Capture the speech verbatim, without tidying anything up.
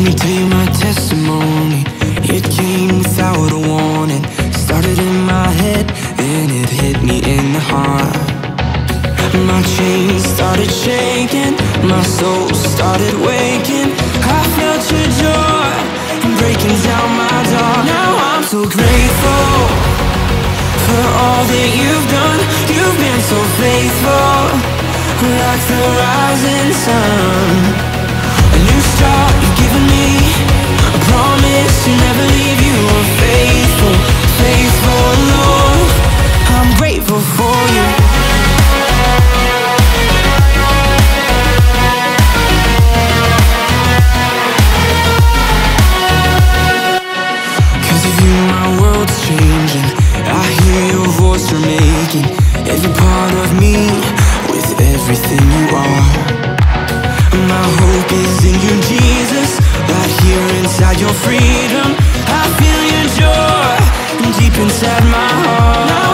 Let me tell you my testimony. It came without a warning. Started in my head and it hit me in the heart. My chains started shaking, my soul started waking. I felt your joy breaking down my door. Now I'm so grateful for all that you've done. You've been so faithful, like the rising sun. A new start you've given me, I promise to never leave you. I'm faithful, faithful Lord, I'm grateful for you. Every part of me, with everything you are. My hope is in you, Jesus, right here inside your freedom. I feel your joy, deep inside my heart.